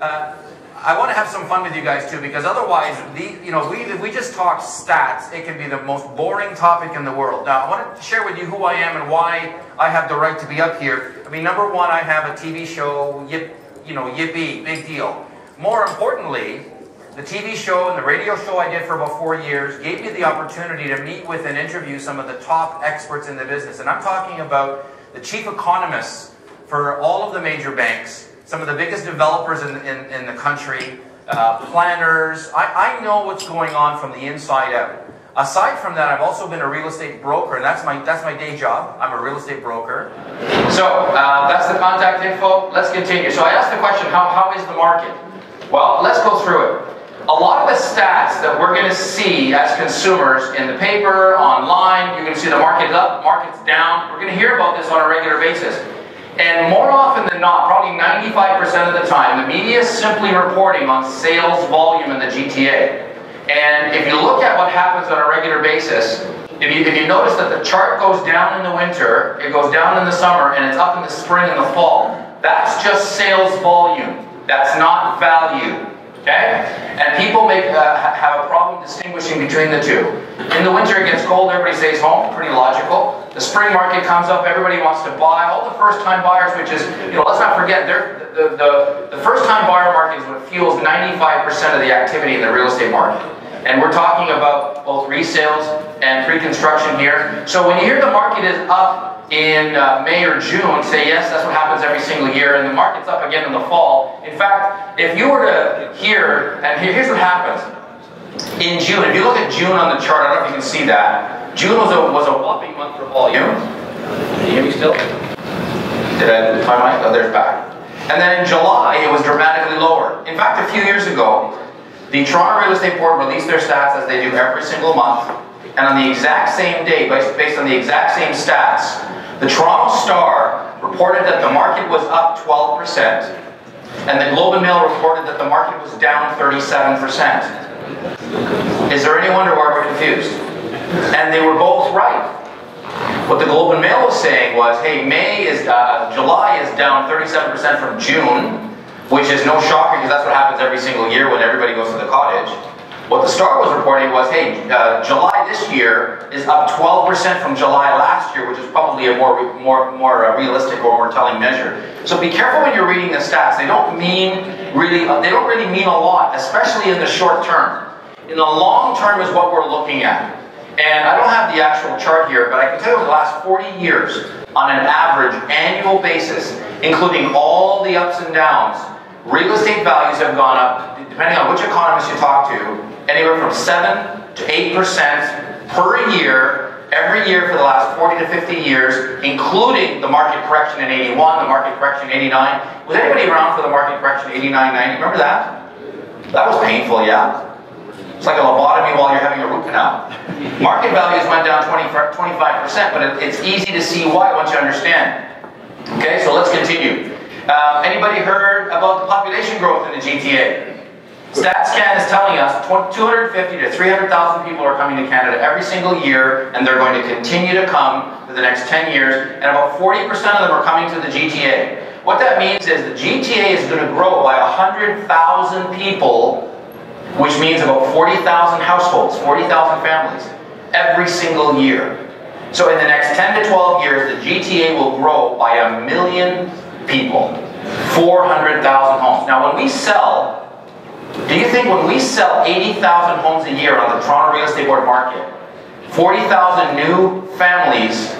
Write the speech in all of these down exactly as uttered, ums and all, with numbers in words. uh, I want to have some fun with you guys too, because otherwise, the, you know, we, if we just talk stats, it can be the most boring topic in the world. Now, I want to share with you who I am and why I have the right to be up here. I mean, number one, I have a T V show, yip, you know, yippee, big deal. More importantly, the T V show and the radio show I did for about four years gave me the opportunity to meet with and interview some of the top experts in the business. And I'm talking about the chief economists for all of the major banks, some of the biggest developers in, in, in the country, uh, planners. I, I know what's going on from the inside out. Aside from that, I've also been a real estate broker, and that's my, that's my day job. I'm a real estate broker. So uh, that's the contact info. Let's continue. So I asked the question, how, how is the market? Well, let's go through it. A lot of the stats that we're going to see as consumers in the paper, online, you're going to see the market's up, market's down. We're going to hear about this on a regular basis. And more often than not, probably ninety-five percent of the time, the media is simply reporting on sales volume in the G T A. And if you look at what happens on a regular basis, if you, if you notice that the chart goes down in the winter, it goes down in the summer, and it's up in the spring and the fall, that's just sales volume. That's not value, okay? And people make uh, have a problem distinguishing between the two. In the winter, it gets cold, everybody stays home, pretty logical. The spring market comes up, everybody wants to buy. All the first-time buyers, which is, you know, let's not forget, they're, the, the, the first-time buyer market is what fuels ninety-five percent of the activity in the real estate market. And we're talking about both resales and pre-construction here. So when you hear the market is up in uh, May or June, say yes, that's what happens every single year, and the market's up again in the fall. In fact, if you were to hear, and here's what happens. In June, if you look at June on the chart, I don't know if you can see that. June was a, was a whopping month for volume. Can you hear me still? Did I, my mic? Oh, there's back. And then in July, it was dramatically lower. In fact, a few years ago, the Toronto Real Estate Board released their stats as they do every single month, and on the exact same day, based on the exact same stats, the Toronto Star reported that the market was up twelve percent, and the Globe and Mail reported that the market was down thirty-seven percent. Is there any wonder why we're confused? And they were both right. What the Globe and Mail was saying was, hey, May is, uh, July is down thirty-seven percent from June, which is no shocker because that's what happens every single year when everybody goes to the cottage. What the Star was reporting was, hey, uh, July this year is up twelve percent from July last year, which is probably a more more more uh, realistic or more telling measure. So be careful when you're reading the stats. They don't mean really uh, they don't really mean a lot, especially in the short term. In the long term is what we're looking at. And I don't have the actual chart here, but I can tell you over the last forty years, on an average annual basis, including all the ups and downs, real estate values have gone up, depending on which economist you talk to, anywhere from seven to eight percent per year, every year for the last forty to fifty years, including the market correction in eighty-one, the market correction in eighty-nine. Was anybody around for the market correction in eighty-nine, ninety? Remember that? That was painful, yeah. It's like a lobotomy while you're having a root canal. Market values went down twenty, twenty-five percent, but it, it's easy to see why once you understand. Okay, so let's continue. Uh, anybody heard about the population growth in the G T A? StatScan is telling us two hundred fifty to three hundred thousand people are coming to Canada every single year, and they're going to continue to come for the next ten years, and about forty percent of them are coming to the G T A. What that means is the G T A is going to grow by one hundred thousand people, which means about forty thousand households, forty thousand families, every single year. So in the next ten to twelve years, the G T A will grow by a million people, four hundred thousand homes. Now when we sell, do you think when we sell eighty thousand homes a year on the Toronto Real Estate Board market, forty thousand new families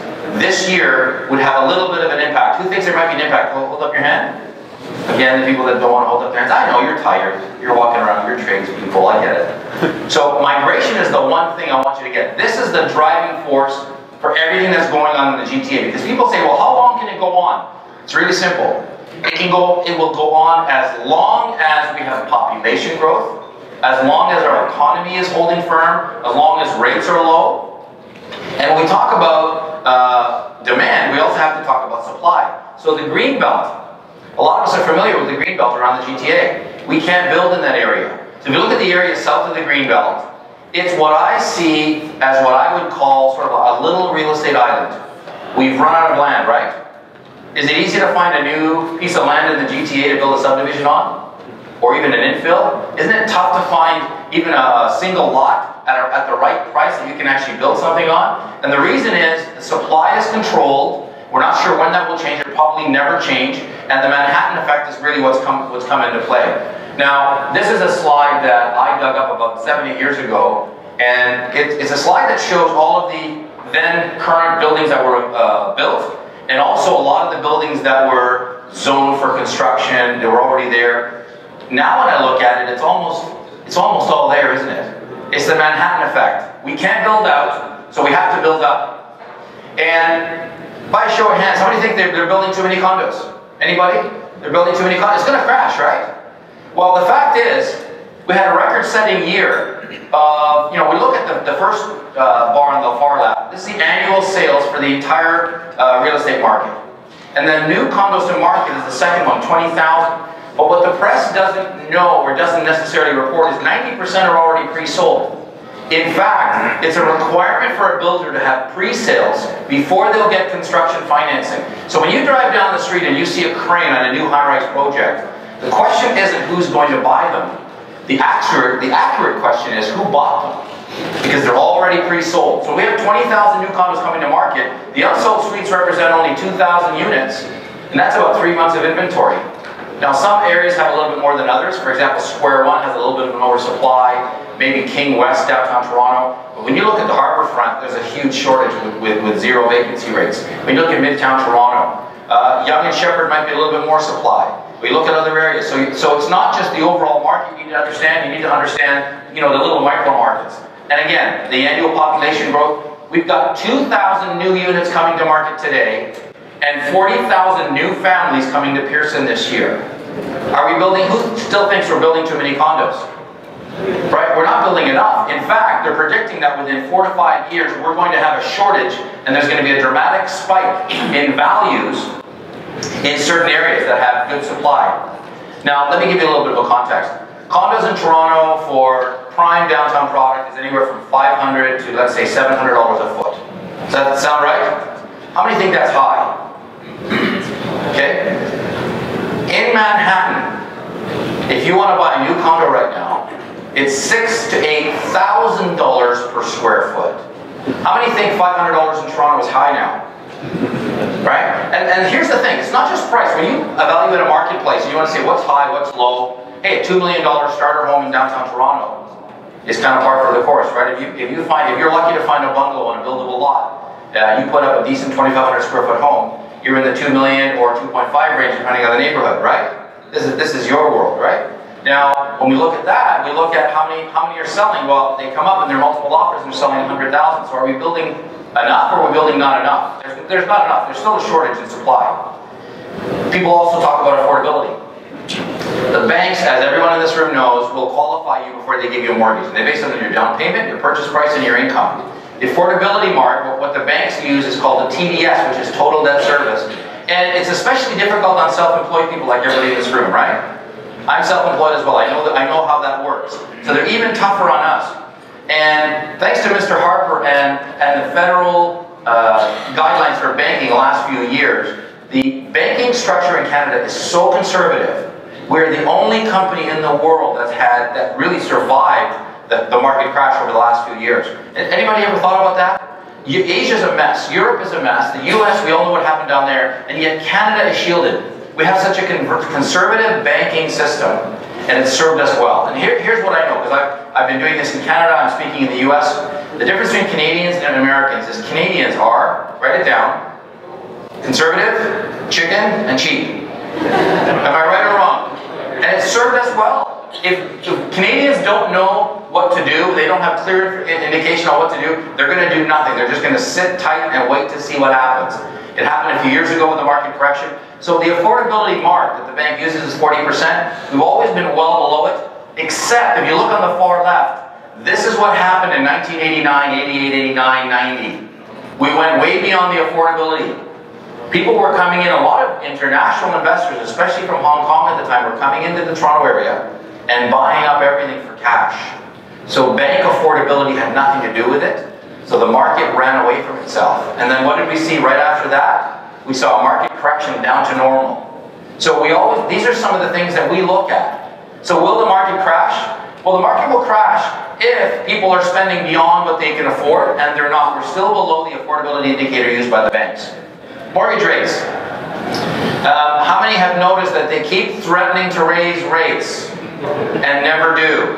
this year would have a little bit of an impact? Who thinks there might be an impact? Hold up your hand. Again, the people that don't want to hold up their hands, I know you're tired, you're walking around, you're tradespeople, I get it. So migration is the one thing I want you to get. This is the driving force for everything that's going on in the G T A. Because people say, well, how long can it go on? It's really simple. It can go, it will go on as long as we have population growth, as long as our economy is holding firm, as long as rates are low. And when we talk about uh, demand, we also have to talk about supply. So the Greenbelt. A lot of us are familiar with the Greenbelt around the G T A. We can't build in that area. So if you look at the area south of the Greenbelt, it's what I see as what I would call sort of a little real estate island. We've run out of land, right? Is it easy to find a new piece of land in the G T A to build a subdivision on? or even an infill, isn't it tough to find even a, a single lot at, a, at the right price that you can actually build something on? And the reason is the supply is controlled. We're not sure when that will change. It'll probably never change. And the Manhattan effect is really what's come, what's come into play. Now, this is a slide that I dug up about seventy years ago. And it, it's a slide that shows all of the then current buildings that were uh, built, and also a lot of the buildings that were zoned for construction. They were already there. Now when I look at it, it's almost, it's almost all there, isn't it? It's the Manhattan effect. We can't build out, so we have to build up. And by a show of hands, how many think they're, they're building too many condos? Anybody? They're building too many condos. It's going to crash, right? Well, the fact is, we had a record-setting year of, you know, we look at the, the first uh, bar on the far left. This is the annual sales for the entire uh, real estate market. And then new condos to market is the second one, twenty thousand. But what the press doesn't know or doesn't necessarily report is ninety percent are already pre-sold. In fact, it's a requirement for a builder to have pre-sales before they'll get construction financing. So when you drive down the street and you see a crane on a new high-rise project, the question isn't who's going to buy them. The accurate, the accurate question is who bought them, because they're already pre-sold. So we have twenty thousand new condos coming to market. The unsold suites represent only two thousand units, and that's about three months of inventory. Now some areas have a little bit more than others. For example, Square One has a little bit of an oversupply, maybe King West, downtown Toronto. But when you look at the harbor front, there's a huge shortage with, with, with zero vacancy rates. When you look at Midtown Toronto, uh, Yonge and Sheppard might be a little bit more supply. We look at other areas, so, so it's not just the overall market you need to understand, you need to understand, you know, the little micro markets. And again, the annual population growth, we've got two thousand new units coming to market today, and forty thousand new families coming to Pearson this year. Are we building, who still thinks we're building too many condos? Right, we're not building enough. In fact, they're predicting that within four to five years, we're going to have a shortage, and there's going to be a dramatic spike in values in certain areas that have good supply. Now, let me give you a little bit of a context. Condos in Toronto for prime downtown product is anywhere from five hundred dollars to, let's say, seven hundred dollars a foot. Does that sound right? How many think that's high? Okay. In Manhattan, if you want to buy a new condo right now, it's six to eight thousand dollars per square foot. How many think five hundred dollars in Toronto is high now? Right? And, and here's the thing, it's not just price. When you evaluate a marketplace and you want to say what's high, what's low, hey, a two million dollar starter home in downtown Toronto is kind of par for the course, right? If you, if you find, if you're lucky to find a bungalow on a buildable lot, uh, you put up a decent twenty-five hundred square foot home, you're in the two million or two point five range depending on the neighborhood, right? This is, this is your world, right? Now, when we look at that, we look at how many, how many are selling. Well, they come up and there are multiple offers and they're selling one hundred thousand. So are we building enough or are we building not enough? There's, there's not enough. There's still a shortage in supply. People also talk about affordability. The banks, as everyone in this room knows, will qualify you before they give you a mortgage. And they base it on your down payment, your purchase price, and your income. The affordability mark, what the banks use, is called the T D S, which is total debt service. And it's especially difficult on self-employed people like everybody in this room, right? I'm self-employed as well. I know, that, I know how that works. So they're even tougher on us. And thanks to Mister Harper and, and the federal uh, guidelines for banking the last few years, the banking structure in Canada is so conservative. We're the only company in the world that's had, that really survived the, the market crash over the last few years. Anybody ever thought about that? You, Asia's a mess, Europe is a mess, the U S, we all know what happened down there, and yet Canada is shielded. We have such a con conservative banking system. And it served us well. And here, here's what I know, because I've, I've been doing this in Canada, I'm speaking in the U S. The difference between Canadians and Americans is Canadians are, write it down, conservative, chicken, and cheap. Am I right or wrong? And it served us well. If, if Canadians don't know what to do, they don't have clear indication on what to do, they're going to do nothing. They're just going to sit tight and wait to see what happens. It happened a few years ago with the market correction. So the affordability mark that the bank uses is forty percent. We've always been well below it, except if you look on the far left, this is what happened in nineteen eighty-nine, eighty-eight, eighty-nine, ninety. We went way beyond the affordability. People were coming in, a lot of international investors, especially from Hong Kong at the time, were coming into the Toronto area and buying up everything for cash. So bank affordability had nothing to do with it. So the market ran away from itself. And then what did we see right after that? We saw a market correction down to normal. So we always, these are some of the things that we look at. So will the market crash? Well, the market will crash if people are spending beyond what they can afford, and they're not. We're still below the affordability indicator used by the banks. Mortgage rates. Um, how many have noticed that they keep threatening to raise rates and never do?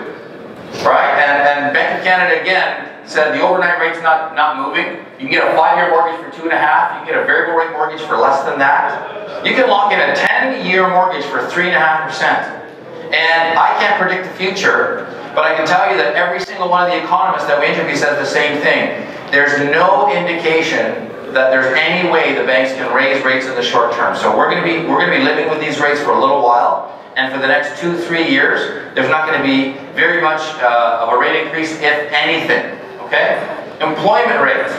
Right? And, and Bank of Canada again said the overnight rate's not, not moving. You can get a five-year mortgage for two and a half. You can get a variable rate mortgage for less than that. You can lock in a ten-year mortgage for three and a half percent. And I can't predict the future, but I can tell you that every single one of the economists that we interview says the same thing. There's no indication that there's any way the banks can raise rates in the short term. So we're going to be we're going to be living with these rates for a little while, and for the next two, three years, there's not going to be very much uh, of a rate increase, if anything. Okay? Employment rates.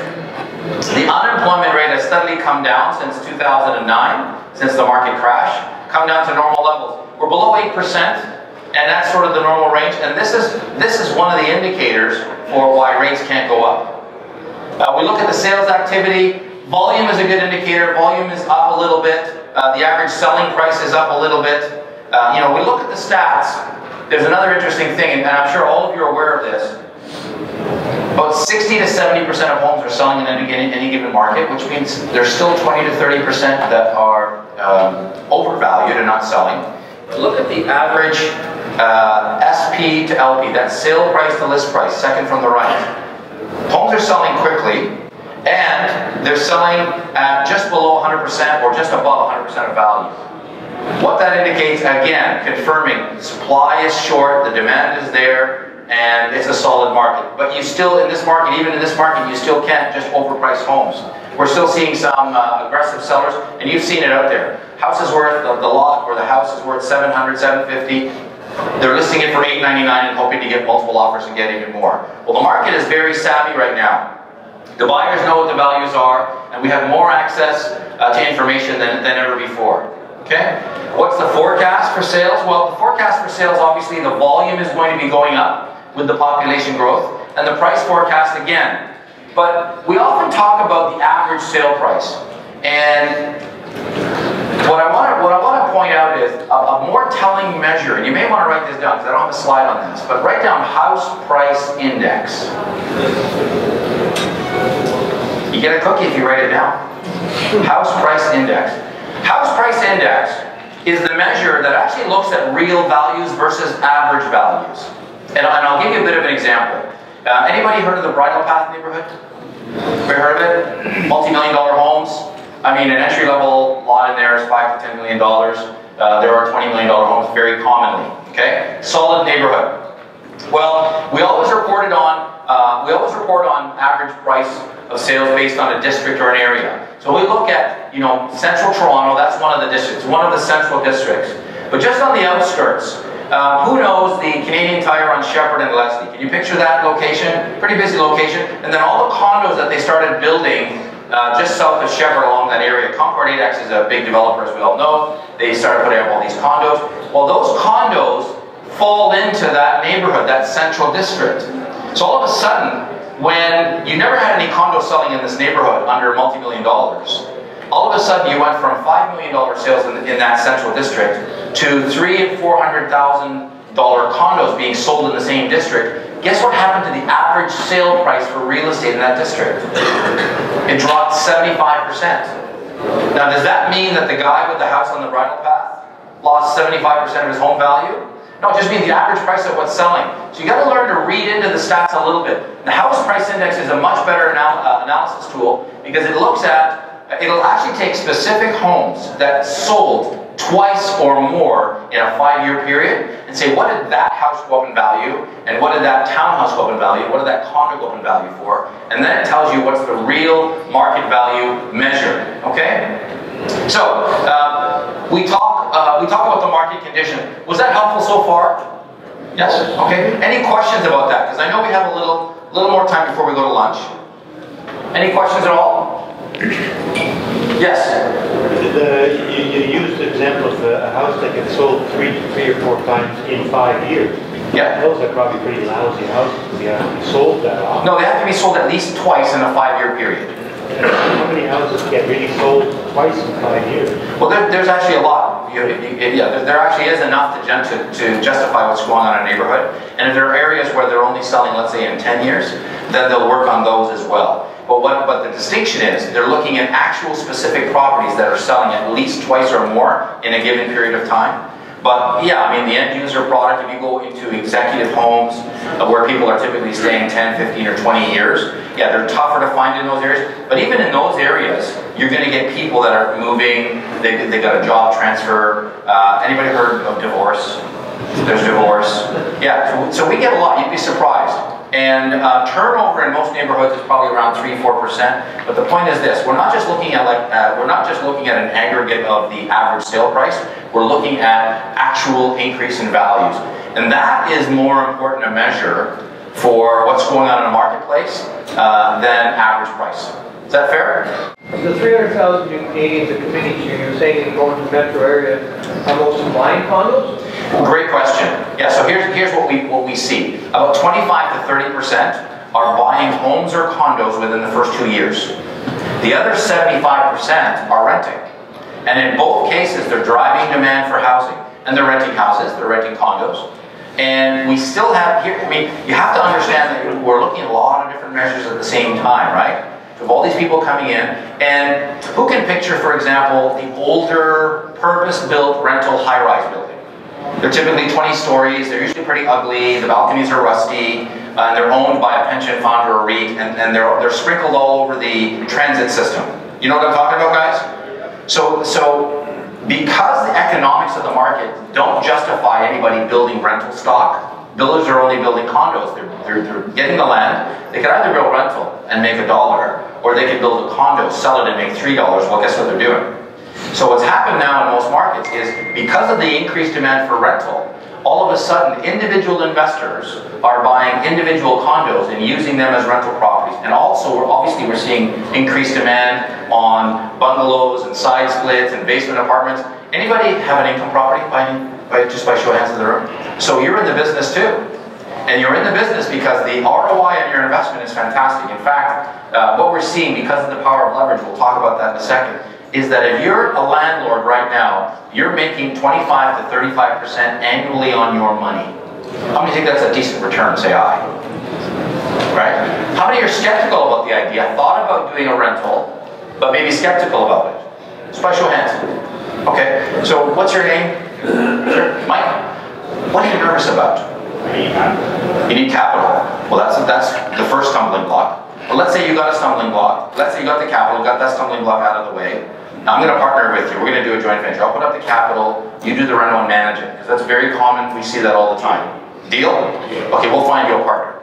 The unemployment rate has steadily come down since two thousand nine, since the market crash, come down to normal levels. We're below eight percent, and that's sort of the normal range, and this is, this is one of the indicators for why rates can't go up. Uh, we look at the sales activity. Volume is a good indicator. Volume is up a little bit. Uh, the average selling price is up a little bit. Uh, you know, we look at the stats. There's another interesting thing, and I'm sure all of you are aware of this. About sixty to seventy percent of homes are selling in any, in any given market, which means there's still twenty to thirty percent that are um, overvalued and not selling. Look at the average uh, S P to L P, that's sale price to list price, second from the right. Homes are selling quickly, and they're selling at just below one hundred percent or just above one hundred percent of value. What that indicates, again, confirming supply is short, the demand is there, and it's a solid market. But you still, in this market, even in this market, you still can't just overprice homes. We're still seeing some uh, aggressive sellers, and you've seen it out there. House is worth, the, the lot where the house is worth seven hundred, seven fifty, they're listing it for eight ninety-nine and hoping to get multiple offers and get even more. Well, the market is very savvy right now. The buyers know what the values are, and we have more access uh, to information than, than ever before. Okay? What's the forecast for sales? Well, the forecast for sales, obviously, the volume is going to be going up with the population growth, and the price forecast again. But we often talk about the average sale price, and What I, want to, what I want to point out is a, a more telling measure, and you may want to write this down because I don't have a slide on this, but write down house price index. You get a cookie if you write it down. House price index. House price index is the measure that actually looks at real values versus average values. And, and I'll give you a bit of an example. Uh, anybody heard of the Bridle Path neighborhood? Ever heard of it? Multi-million dollar homes. I mean, an entry-level lot in there is five to ten million dollars. Uh, there are twenty million dollar homes very commonly. Okay, solid neighborhood. Well, we always reported on uh, we always report on average price of sales based on a district or an area. So we look at you know central Toronto. That's one of the districts, one of the central districts. But just on the outskirts, uh, who knows the Canadian Tire on Shepherd and Leslie? Can you picture that location? Pretty busy location. And then all the condos that they started building. Uh, just south of Shepherd along that area. Concord eight X is a big developer, as we all know. They started putting up all these condos. Well, those condos fall into that neighborhood, that central district. So all of a sudden, when you never had any condos selling in this neighborhood under multi-million dollars, all of a sudden you went from five million dollar sales in, in that central district to three hundred thousand and four hundred thousand dollar condos being sold in the same district. Guess what happened to the average sale price for real estate in that district? It dropped seventy-five percent. Now, does that mean that the guy with the house on the Bridle Path lost seventy-five percent of his home value? No, it just means the average price of what's selling. So you got to learn to read into the stats a little bit. The house price index is a much better anal uh, analysis tool because it looks at, it'll actually take specific homes that sold twice or more in a five-year period and say, what did that house go up in value? And what did that townhouse go up in value? What did that condo go up in value for? And then it tells you what's the real market value measure, okay? So, uh, we, talk, uh, we talk about the market condition. Was that helpful so far? Yes? Okay. Any questions about that? Because I know we have a little, little more time before we go to lunch. Any questions at all? Yes? The, you, you used the example of a house that gets sold three, three or four times in five years. Yeah. Those are probably pretty lousy houses to be able to sold that often. No, they have to be sold at least twice in a five-year period. How many houses get really sold twice? twice in five years. Well, there, there's actually a lot. You, you, yeah, there, there actually is enough to, to, to justify what's going on in a neighborhood. And if there are areas where they're only selling, let's say, in ten years, then they'll work on those as well. But what but the distinction is, they're looking at actual specific properties that are selling at least twice or more in a given period of time. But yeah, I mean, the end user product, if you go into executive homes uh, where people are typically staying ten, fifteen, or twenty years, yeah, they're tougher to find in those areas. But even in those areas, you're going to get people that are moving, they, they got a job transfer. Uh, anybody heard of divorce? There's divorce. Yeah, so we get a lot, you'd be surprised. And uh, turnover in most neighborhoods is probably around three, four percent. But the point is this, we're not just looking at like, uh, we're not just looking at an aggregate of the average sale price, we're looking at actual increase in values. And that is more important a measure for what's going on in a marketplace uh, than average price. Is that fair? The three hundred thousand new Canadians that committed to you, you're saying they go into the metro area, are most buying condos? Great question. Yeah, so here's, here's what we what we see. About twenty-five to thirty percent are buying homes or condos within the first two years. The other seventy-five percent are renting. And in both cases, they're driving demand for housing. And they're renting houses, they're renting condos. And we still have, here, I mean, you have to understand that we're looking at a lot of different measures at the same time, right? Of all these people coming in, and who can picture, for example, the older purpose-built rental high-rise building? They're typically twenty stories, they're usually pretty ugly, the balconies are rusty, uh, they're owned by a pension fund or a REIT, and, and they're, they're sprinkled all over the transit system. You know what I'm talking about, guys? So, so because the economics of the market don't justify anybody building rental stock, builders are only building condos. They're, they're, they're getting the land. They can either build rental and make a dollar, or they can build a condo, sell it and make three dollars. Well, guess what they're doing? So what's happened now in most markets is because of the increased demand for rental, all of a sudden individual investors are buying individual condos and using them as rental properties. And also, we're, obviously, we're seeing increased demand on bungalows and side splits and basement apartments. Anybody have an income property by any? By, just by show of hands in the room. So you're in the business too. And you're in the business because the R O I on your investment is fantastic. In fact, uh, what we're seeing because of the power of leverage, we'll talk about that in a second, is that if you're a landlord right now, you're making twenty-five to thirty-five percent annually on your money. How many think that's a decent return? Say aye. Right? How many are skeptical about the idea? Thought about doing a rental, but maybe skeptical about it? Just by show of hands. Okay, so what's your name? Sure. Mike, what are you nervous about? You need capital. Well, that's that's the first stumbling block. Well, let's say you got a stumbling block. Let's say you got the capital, got that stumbling block out of the way. Now I'm going to partner with you. We're going to do a joint venture. I'll put up the capital. You do the rental and manage it. Because that's very common. We see that all the time. Deal? Okay, we'll find you a partner.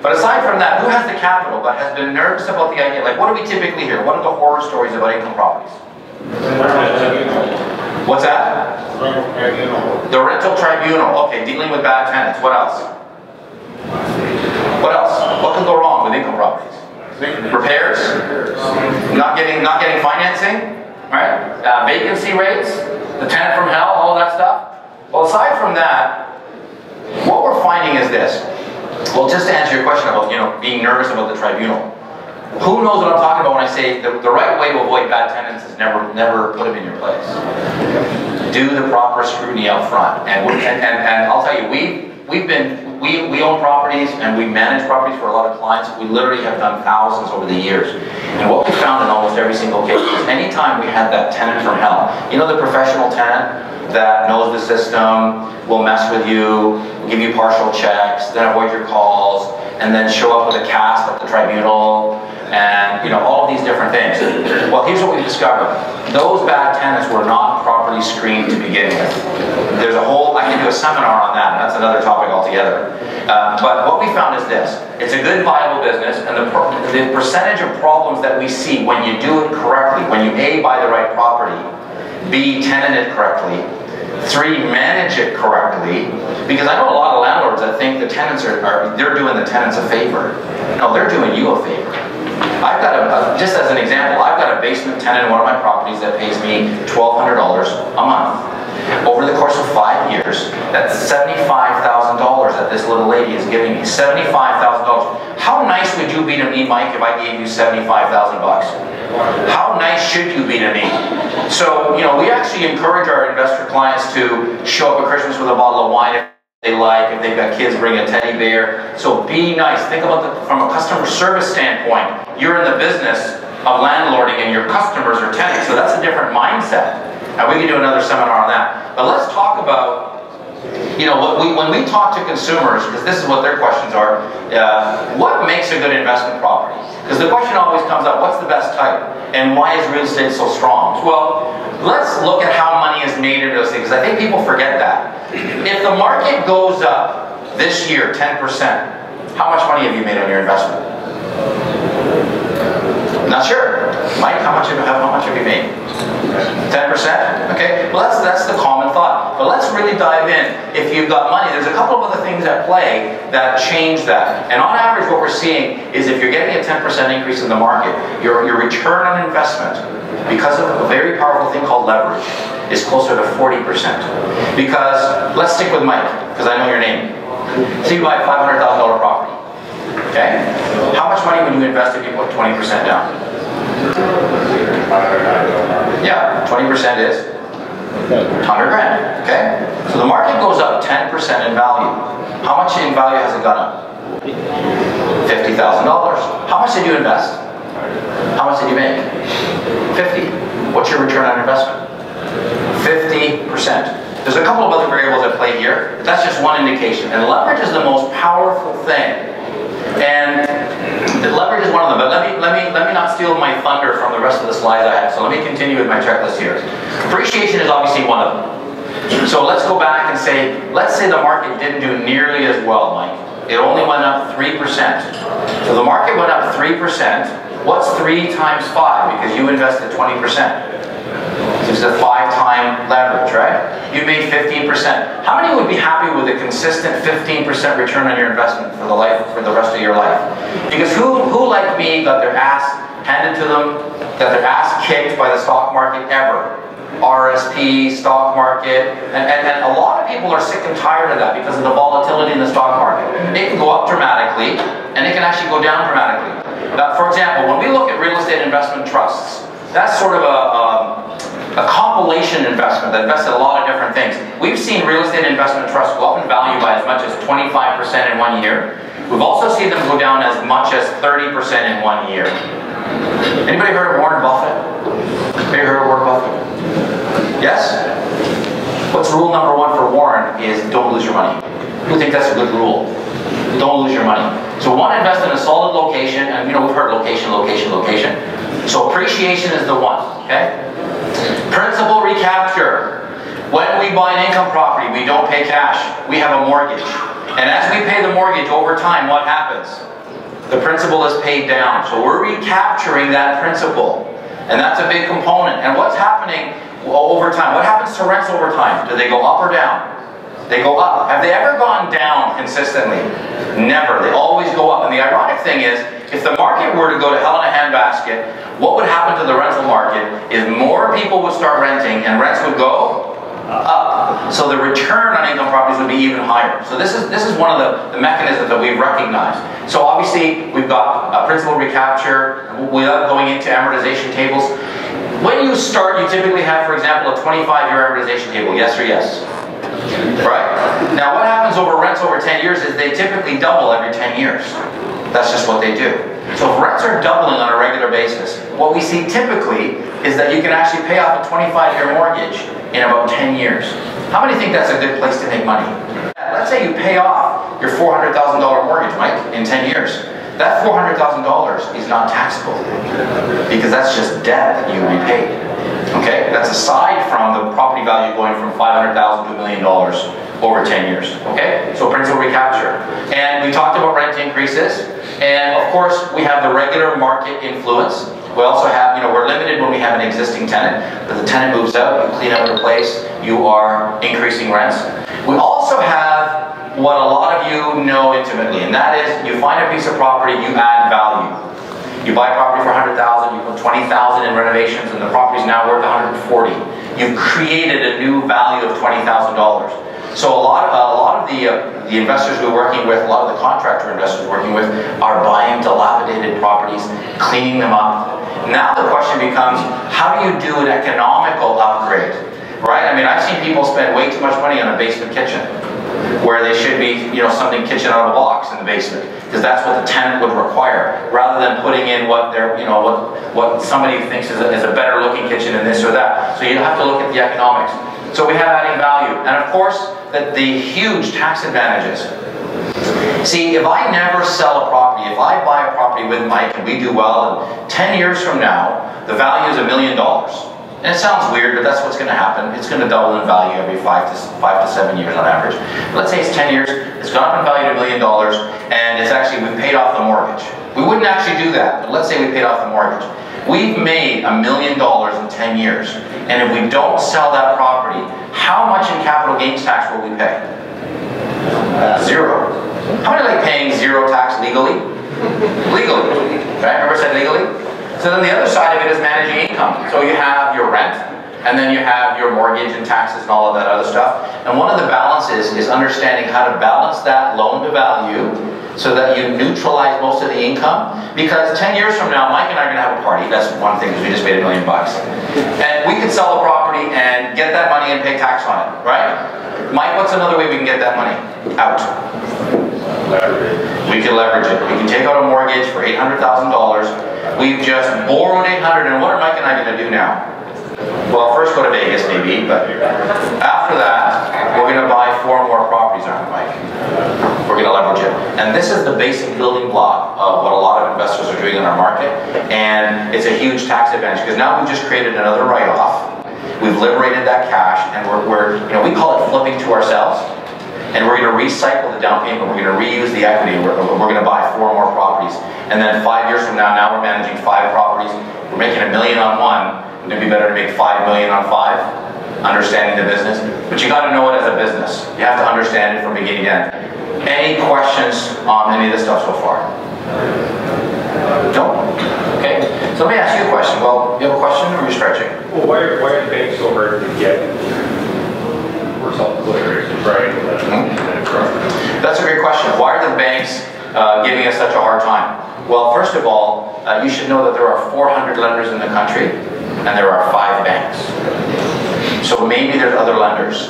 But aside from that, who has the capital but has been nervous about the idea? Like, what do we typically hear? What are the horror stories about income properties? What's that? The rental tribunal. Okay, dealing with bad tenants. What else? What else? What can go wrong with income properties? Repairs? Not getting, not getting financing? Right? Uh, vacancy rates? The tenant from hell? All that stuff? Well, aside from that, what we're finding is this. Well, just to answer your question about, you know, being nervous about the tribunal. Who knows what I'm talking about when I say the, the right way to avoid bad tenants is never never put them in your place. Do the proper scrutiny up front. And, and, and, and I'll tell you, we, we've been, we, we own properties and we manage properties for a lot of clients. We literally have done thousands over the years. And what we found in almost every single case is anytime we had that tenant from hell, you know, the professional tenant that knows the system, will mess with you, will give you partial checks, then avoid your calls, and then show up with a cast at the tribunal, and you know, all of these different things. Well, here's what we discovered. Those bad tenants were not properly screened to begin with. There's a whole, I can do a seminar on that, and that's another topic altogether. Uh, but what we found is this. It's a good, viable business, and the, per the percentage of problems that we see when you do it correctly, when you A, buy the right property, B, tenant it correctly, three, manage it correctly, because I know a lot of landlords that think the tenants are, are they're doing the tenants a favor. No, they're doing you a favor. I've got a, just as an example, I've got a basement tenant in one of my properties that pays me twelve hundred dollars a month. Over the course of five years. That's seventy-five thousand dollars that this little lady is giving me. seventy-five thousand dollars. How nice would you be to me, Mike, if I gave you seventy-five thousand dollars? How nice should you be to me? So, you know, we actually encourage our investor clients to show up at Christmas with a bottle of wine if they like, if they've got kids, bring a teddy bear. So be nice. Think about it from a customer service standpoint. You're in the business of landlording and your customers are tenants, so that's a different mindset. And we can do another seminar on that. But let's talk about, you know, what we, when we talk to consumers, because this is what their questions are, uh, what makes a good investment property? Because the question always comes up, what's the best type? And why is real estate so strong? Well, let's look at how money is made in real estate, because I think people forget that. If the market goes up this year ten percent, how much money have you made on your investment? Not sure. Mike, how much have, how much have you made? ten percent? Okay, well that's, that's the common thought. But let's really dive in. If you've got money, there's a couple of other things at play that change that. And on average what we're seeing is if you're getting a ten percent increase in the market, your, your return on investment, because of a very powerful thing called leverage, is closer to forty percent. Because, let's stick with Mike, because I know your name. So you buy a five hundred thousand dollar property. Okay? How much money would you invest if you put twenty percent down? Yeah, twenty percent is one hundred grand, okay? So the market goes up ten percent in value. How much in value has it gone up? fifty thousand dollars. How much did you invest? How much did you make? fifty. What's your return on investment? fifty percent. There's a couple of other variables at play here. But that's just one indication. And leverage is the most powerful thing. And the leverage is one of them, but let me, let, me, let me not steal my thunder from the rest of the slides I have, so let me continue with my checklist here. Appreciation is obviously one of them. So let's go back and say, let's say the market didn't do nearly as well, Mike. It only went up three percent. So the market went up three percent. What's three times five? Because you invested twenty percent. This is a five-time leverage, right? You made fifteen percent. How many would be happy with a consistent fifteen percent return on your investment for the life, for the rest of your life? Because who, who like me got their ass handed to them, got their ass kicked by the stock market ever? R S P, stock market, and, and, and a lot of people are sick and tired of that because of the volatility in the stock market. It can go up dramatically, and it can actually go down dramatically. Now, for example, when we look at real estate investment trusts, that's sort of a, a, a compilation investment that invests in a lot of different things. We've seen real estate investment trusts go up in value by as much as twenty-five percent in one year. We've also seen them go down as much as thirty percent in one year. Anybody heard of Warren Buffett? Anybody heard of Warren Buffett? Yes? What's rule number one for Warren is don't lose your money. People think that's a good rule. Don't lose your money. So one, invest in a solid location, and you know we've heard location, location, location. So appreciation is the one, okay? Principal recapture. When we buy an income property, we don't pay cash. We have a mortgage. And as we pay the mortgage over time, what happens? The principal is paid down. So we're recapturing that principal. And that's a big component. And what's happening over time? What happens to rents over time? Do they go up or down? They go up. Have they ever gone down consistently? Never. They always go up. And the ironic thing is, if the market were to go to hell in a handbasket, what would happen to the rental market is more people would start renting and rents would go up. So the return on income properties would be even higher. So this is, this is one of the, the mechanisms that we've recognized. So obviously, we've got a principal recapture without going into amortization tables. When you start, you typically have, for example, a twenty-five year amortization table, yes or yes? Right. Now what happens over rents over ten years is they typically double every ten years. That's just what they do. So if rents are doubling on a regular basis, what we see typically is that you can actually pay off a twenty-five year mortgage in about ten years. How many think that's a good place to make money? Let's say you pay off your four hundred thousand dollar mortgage, Mike, in ten years. That four hundred thousand dollars is not taxable because that's just debt that you repaid. Okay, that's aside from the property value going from five hundred thousand dollars to one million dollars over ten years. Okay, so principal recapture. And we talked about rent increases. And of course, we have the regular market influence. We also have, you know, we're limited when we have an existing tenant. But the tenant moves out, you clean out the place, you are increasing rents. We also have what a lot of you know intimately, and that is you find a piece of property, you add value. You buy a property for one hundred thousand dollars, you put twenty thousand dollars in renovations, and the property's now worth one hundred forty thousand dollars. You've created a new value of twenty thousand dollars. So a lot, a lot of the, uh, the investors we're working with, a lot of the contractor investors we're working with are buying dilapidated properties, cleaning them up. Now the question becomes, how do you do an economical upgrade, right? I mean, I've seen people spend way too much money on a basement kitchen, where they should be, you know, something kitchen out of the box in the basement, because that's what the tenant would require, rather than putting in what they're, you know, what what somebody thinks is a, is a better looking kitchen and this or that. So you have to look at the economics. So we have adding value, and of course, that the huge tax advantages. See, if I never sell a property, if I buy a property with Mike and we do well, and ten years from now, the value is a million dollars. And it sounds weird, but that's what's going to happen. It's going to double in value every five to five to seven years on average. Let's say it's ten years. It's gone up in value to a million dollars, and it's actually we paid off the mortgage. We wouldn't actually do that, but let's say we paid off the mortgage. We've made a million dollars in ten years, and if we don't sell that property, how much in capital gains tax will we pay? Zero. How many like paying zero tax legally? Legally, right? Remember I said legally. So then the other side of it is managing income. So you have your rent, and then you have your mortgage and taxes and all of that other stuff. And one of the balances is understanding how to balance that loan to value so that you neutralize most of the income. Because ten years from now, Mike and I are gonna have a party. That's one thing, because we just made a million bucks. And we could sell a property and get that money and pay tax on it, right? Mike, what's another way we can get that money out? We can leverage it. We can take out a mortgage for eight hundred thousand dollars. We've just borrowed eight hundred, and what are Mike and I going to do now? Well, first go to Vegas maybe, but after that, we're going to buy four more properties, aren't we, Mike? We're going to leverage it. And this is the basic building block of what a lot of investors are doing in our market, and it's a huge tax advantage, because now we've just created another write-off. We've liberated that cash, and we're, we're, you know, we call it flipping to ourselves. And we're going to recycle the down payment, we're going to reuse the equity, we're, we're going to buy four more properties. And then five years from now, now we're managing five properties, we're making a million on one, wouldn't it be better to make five million on five? Understanding the business. But you got to know it as a business. You have to understand it from beginning to end. Any questions on any of this stuff so far? No? Okay. So let me ask you a question. Well, you have a question or are you stretching? Well, why are, why are banks so hard to get? That's a great question. Why are the banks uh, giving us such a hard time? Well, first of all, uh, you should know that there are four hundred lenders in the country, and there are five banks. So maybe there's other lenders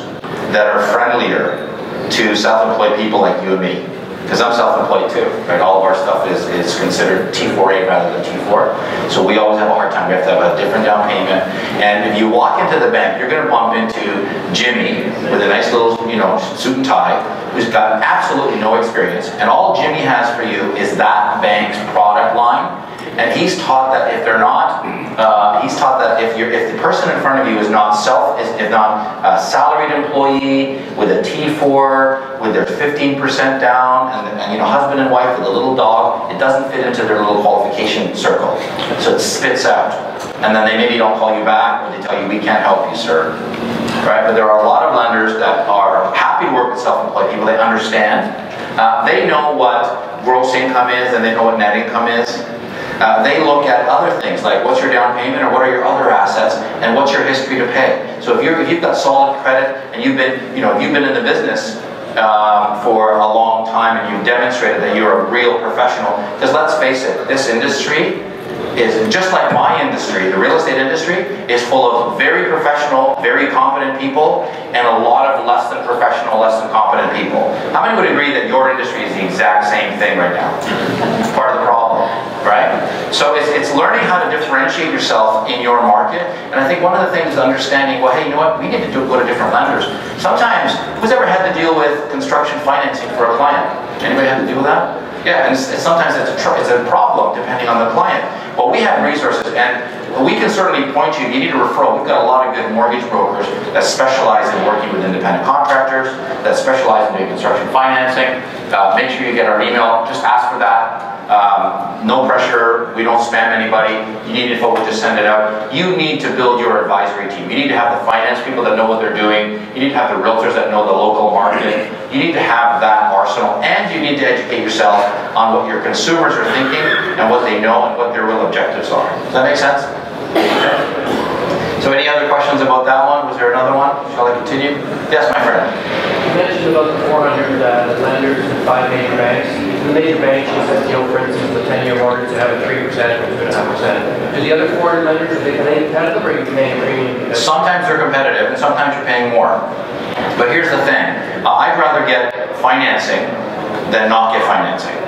that are friendlier to self-employed people like you and me, because I'm self-employed too, right? All of our stuff is, is considered T four A rather than T four. So we always have a hard time. We have to have a different down payment. And if you walk into the bank, you're gonna bump into Jimmy with a nice little, you know, suit and tie, who's got absolutely no experience. And all Jimmy has for you is that bank's product line. And he's taught that if they're not, uh, he's taught that if you're, if the person in front of you is not self, is, if not a salaried employee with a T four, with their fifteen percent down, and, and you know, husband and wife with a little dog, it doesn't fit into their little qualification circle. So it spits out, and then they maybe don't call you back, or they tell you we can't help you, sir. Right? But there are a lot of lenders that are happy to work with self-employed people. They understand. Uh, they know what gross income is, and they know what net income is. Uh, they look at other things like what's your down payment or what are your other assets and what's your history to pay. So if, you're, if you've got solid credit and you've been, you know, you've been in the business um, for a long time and you've demonstrated that you're a real professional, because let's face it, this industry is just like my industry. The real estate industry is full of very professional, very competent people, and a lot of less than professional, less than competent people. How many would agree that your industry is the exact same thing right now? It's part of the problem, right? So it's, it's learning how to differentiate yourself in your market, and I think one of the things is understanding, well, hey, you know what, we need to do, go to different lenders. Sometimes, who's ever had to deal with construction financing for a client? Anybody had to deal with that? Yeah, and it's, it's, sometimes it's a, tr it's a problem depending on the client. Well, we have resources, and we can certainly point you, you need a referral. We've got a lot of good mortgage brokers that specialize in working with independent contractors, that specialize in doing construction financing. Uh, make sure you get our email, just ask for that. Um, no pressure, we don't spam anybody. You need info, we'll just send it out. You need to build your advisory team. You need to have the finance people that know what they're doing. You need to have the realtors that know the local market. You need to have that arsenal, and you need to educate yourself on what your consumers are thinking and what they know and what their real objectives are. Does that make sense? Okay. So any other questions about that one? Was there another? another one? Shall I continue? Yes, my friend. You mentioned about the four hundred uh, lenders and five major banks. The major banks you said, you know, for instance, the ten-year mortgage to have a three percent or two point five percent. Do the other foreign lenders, are they competitive or are you paying a premium? Sometimes they're competitive and sometimes you're paying more. But here's the thing. Uh, I'd rather get financing than not get financing.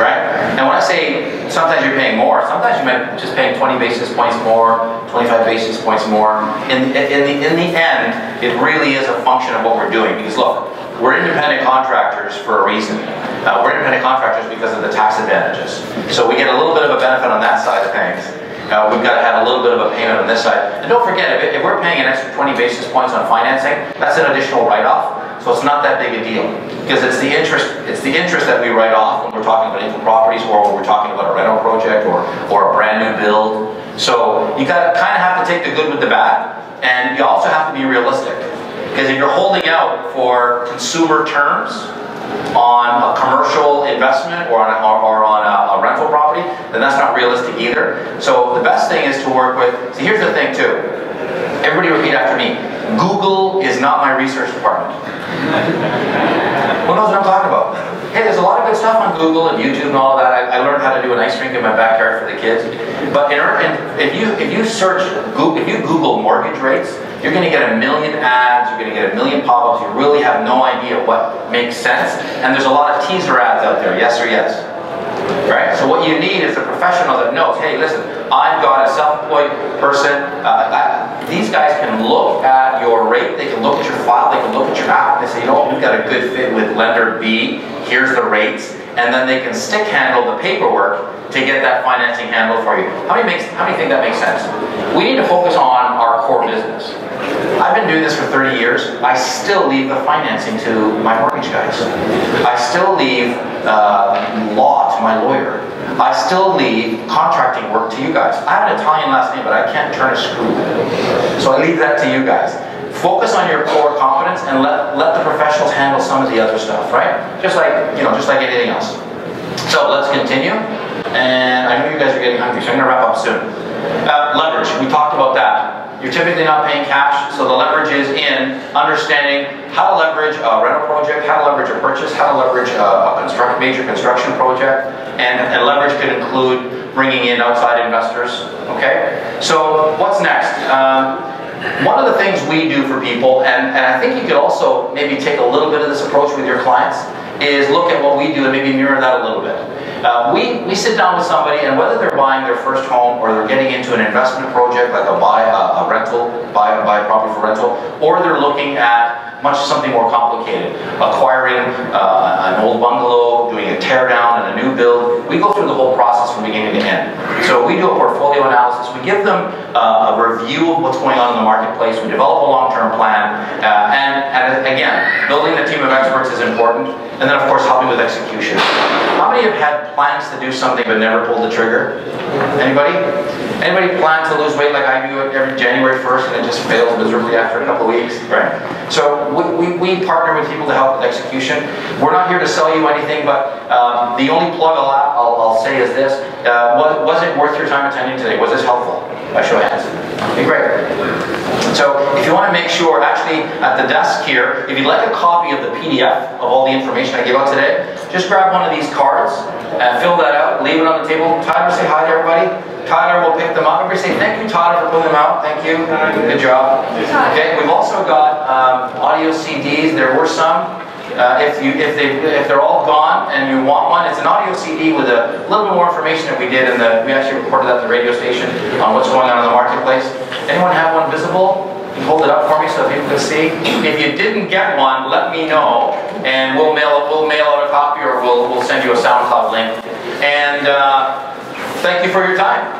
Right? Now when I say sometimes you're paying more, sometimes you might be just paying twenty basis points more, twenty-five basis points more. In, in, the, in the end, it really is a function of what we're doing. Because look, we're independent contractors for a reason. Uh, we're independent contractors because of the tax advantages. So we get a little bit of a benefit on that side of things. Uh, we've got to have a little bit of a payment on this side. And don't forget, if, if we're paying an extra twenty basis points on financing, that's an additional write-off. So it's not that big a deal. Because it's the interest, it's the interest that we write off when we're talking about income properties, or when we're talking about a rental project, or or a brand new build. So you got to kind of have to take the good with the bad, and you also have to be realistic. Because if you're holding out for consumer terms on a commercial investment or on a, or, or on a, a rental property, then that's not realistic either. So the best thing is to work with. See, here's the thing too. Everybody repeat after me. Google is not my research department. Who knows what I'm talking about? Hey, there's a lot of good stuff on Google and YouTube and all of that. I, I learned how to do an ice rink in my backyard for the kids. But in, in, if you if you search Google, if you Google mortgage rates, you're going to get a million ads. You're going to get a million pop-ups. You really have no idea what makes sense. And there's a lot of teaser ads out there. Yes or yes, right? So what you need is a professional that knows. Hey, listen, I've got a self-employed person. Uh, I, These guys can look at your rate, they can look at your file, they can look at your app, and they say, you know, we've got a good fit with lender B, here's the rates, and then they can stick handle the paperwork to get that financing handled for you. How many, makes, how many think that makes sense? We need to focus on our core business. I've been doing this for thirty years, I still leave the financing to my mortgage guys. I still leave uh, law to my lawyer. I still leave contracting work to you guys. I have an Italian last name, but I can't turn a screw. So I leave that to you guys. Focus on your core competence and let, let the professionals handle some of the other stuff, right? Just like, you know, just like anything else. So let's continue. And I know you guys are getting hungry, so I'm gonna wrap up soon. Uh, leverage, we talked about that. You're typically not paying cash, so the leverage is in understanding how to leverage a rental project, how to leverage a purchase, how to leverage a construct, major construction project, and, and leverage could include bringing in outside investors, okay? So what's next? Um, one of the things we do for people, and, and I think you could also maybe take a little bit of this approach with your clients, is look at what we do and maybe mirror that a little bit. Uh, we, we sit down with somebody, and whether they're buying their first home or they're getting into an investment project like a buy a, a rental, buy, buy a property for rental, or they're looking at much something more complicated, acquiring uh, an old bungalow, doing a tear down and a new build. We go through the whole process from beginning to end. So we do a portfolio analysis. We give them uh, a review of what's going on in the marketplace. We develop a long-term plan. Uh, and, and again, building a team of experts is important. And then, of course, helping with execution. How many have had plans to do something but never pulled the trigger? Anybody? Anybody plan to lose weight like I do every January first and it just fails miserably after a couple of weeks? Right. So we, we, we partner with people to help with execution. We're not here to sell you anything, but um, the only plug I'll, I'll, I'll say is this. Uh, was, was it worth your time attending today? Was this helpful? By show of hands. Okay, great. So if you want to make sure, actually at the desk here, if you'd like a copy of the P D F of all the information I gave out today, just grab one of these cards and fill that out, leave it on the table. Tyler, say hi to everybody. Tyler will pick them up. Everybody say thank you, Tyler, for pulling them out. Thank you. Good job. Okay, we've also got um, audio C Ds. There were some. Uh, if you if they if they're all gone and you want one, it's an audio C D with a little bit more information that we did in the we actually recorded that at the radio station on what's going on in the marketplace. Anyone have one visible? You can hold it up for me so people can see. If you didn't get one, let me know and we'll mail we'll mail out a copy or we'll we'll send you a SoundCloud link. And uh, thank you for your time.